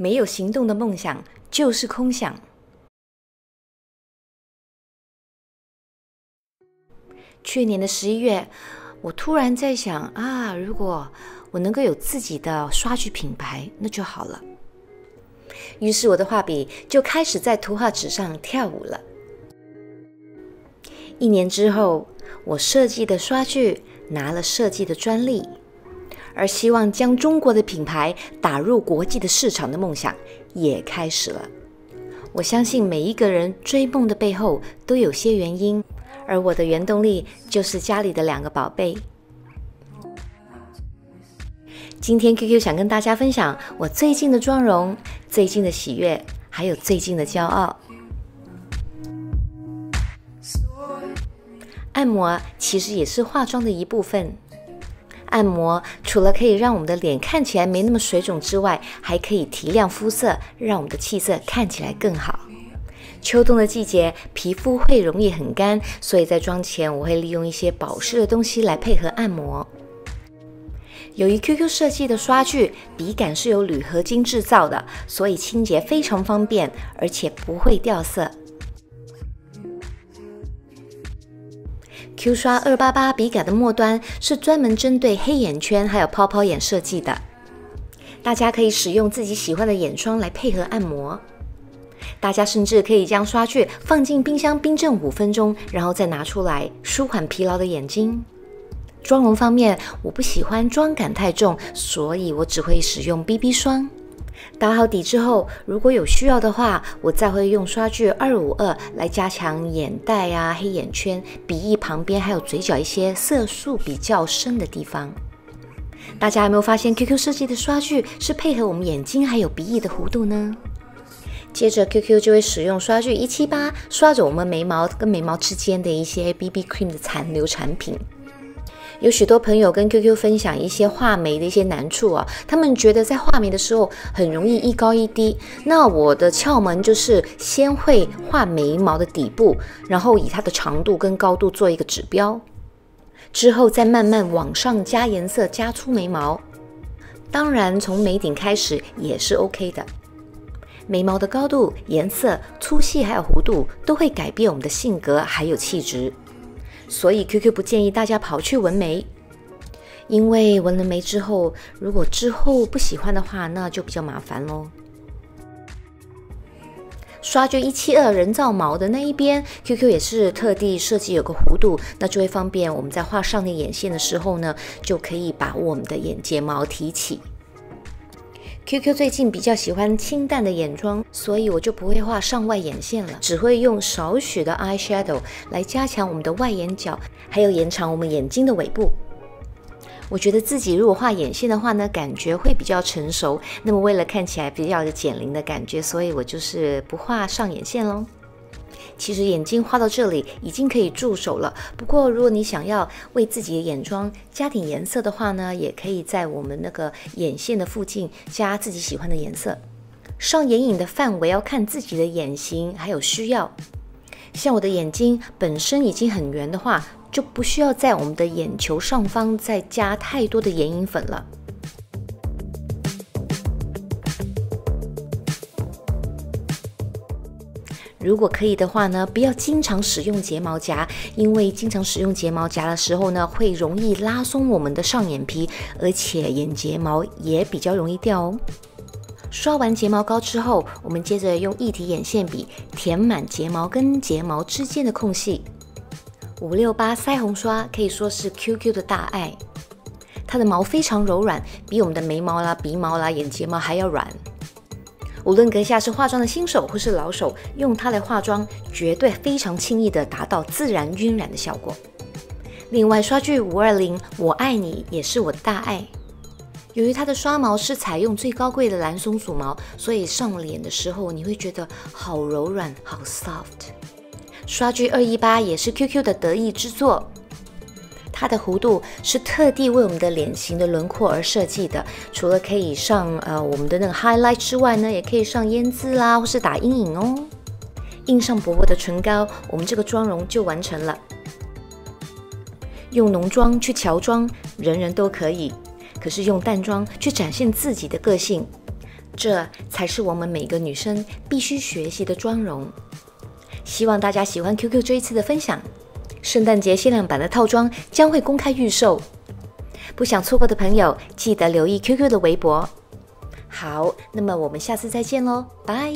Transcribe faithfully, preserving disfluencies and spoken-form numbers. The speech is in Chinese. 没有行动的梦想就是空想。去年的十一月，我突然在想啊，如果我能够有自己的刷具品牌，那就好了。于是我的画笔就开始在图画纸上跳舞了。一年之后，我设计的刷具拿了设计的专利，而希望将中国的品牌打入国际的市场的梦想也开始了。我相信每一个人追梦的背后都有些原因，而我的原动力就是家里的两个宝贝。今天 Q Q 想跟大家分享我最近的妆容、最近的喜悦，还有最近的骄傲。按摩其实也是化妆的一部分。按摩除了可以让我们的脸看起来没那么水肿之外，还可以提亮肤色，让我们的气色看起来更好。秋冬的季节，皮肤会容易很干，所以在妆前我会利用一些保湿的东西来配合按摩。由于 Q Q 设计的刷具笔杆是由铝合金制造的，所以清洁非常方便，而且不会掉色。Q 刷二八八笔杆的末端是专门针对黑眼圈还有泡泡眼设计的，大家可以使用自己喜欢的眼霜来配合按摩。大家甚至可以将刷具放进冰箱冰镇五分钟，然后再拿出来舒缓疲劳的眼睛。妆容方面，我不喜欢妆感太重，所以我只会使用 B B 霜。打好底之后，如果有需要的话，我再会用刷具二五二来加强眼袋啊、黑眼圈、鼻翼旁边还有嘴角一些色素比较深的地方。大家有没有发现 Q Q 设计的刷具是配合我们眼睛还有鼻翼的弧度呢？接着 Q Q 就会使用刷具一七八刷着我们眉毛跟眉毛之间的一些 B B cream 的残留产品。有许多朋友跟 Q Q 分享一些画眉的一些难处啊，他们觉得在画眉的时候很容易一高一低。那我的窍门就是先会画眉毛的底部，然后以它的长度跟高度做一个指标，之后再慢慢往上加颜色，加粗眉毛。当然从眉顶开始也是 OK 的。眉毛的高度、颜色、粗细还有弧度都会改变我们的性格还有气质。所以 Q Q 不建议大家跑去纹眉，因为纹了眉之后，如果之后不喜欢的话，那就比较麻烦咯。刷具一七二人造毛的那一边 ，Q Q 也是特地设计有个弧度，那就会方便我们在画上眼线的时候呢，就可以把我们的眼睫毛提起。Q Q 最近比较喜欢清淡的眼妆，所以我就不会画上外眼线了，只会用少许的 eyeshadow 来加强我们的外眼角，还有延长我们眼睛的尾部。我觉得自己如果画眼线的话呢，感觉会比较成熟，那么为了看起来比较减龄的感觉，所以我就是不画上眼线咯。其实眼睛画到这里已经可以住手了，不过如果你想要为自己的眼妆加点颜色的话呢，也可以在我们那个眼线的附近加自己喜欢的颜色。上眼影的范围要看自己的眼型还有需要，像我的眼睛本身已经很圆的话，就不需要在我们的眼球上方再加太多的眼影粉了。如果可以的话呢，不要经常使用睫毛夹，因为经常使用睫毛夹的时候呢，会容易拉松我们的上眼皮，而且眼睫毛也比较容易掉哦。刷完睫毛膏之后，我们接着用液体眼线笔填满睫毛跟睫毛之间的空隙。五六八腮红刷可以说是 Q Q 的大爱，它的毛非常柔软，比我们的眉毛啦、鼻毛啦、眼睫毛还要软。无论阁下是化妆的新手或是老手，用它来化妆绝对非常轻易的达到自然晕染的效果。另外刷具五二零我爱你也是我的大爱，由于它的刷毛是采用最高贵的蓝松鼠毛，所以上脸的时候你会觉得好柔软好 soft。 刷具二一八也是 Q Q 的得意之作，它的弧度是特地为我们的脸型的轮廓而设计的，除了可以上呃我们的那个 highlight 之外呢，也可以上胭脂啦，或是打阴影哦。印上薄薄的唇膏，我们这个妆容就完成了。用浓妆去乔装，人人都可以；可是用淡妆去展现自己的个性，这才是我们每个女生必须学习的妆容。希望大家喜欢 Q Q 这一次的分享。圣诞节限量版的套装将会公开预售，不想错过的朋友记得留意 Q Q 的微博。好，那么我们下次再见咯，拜。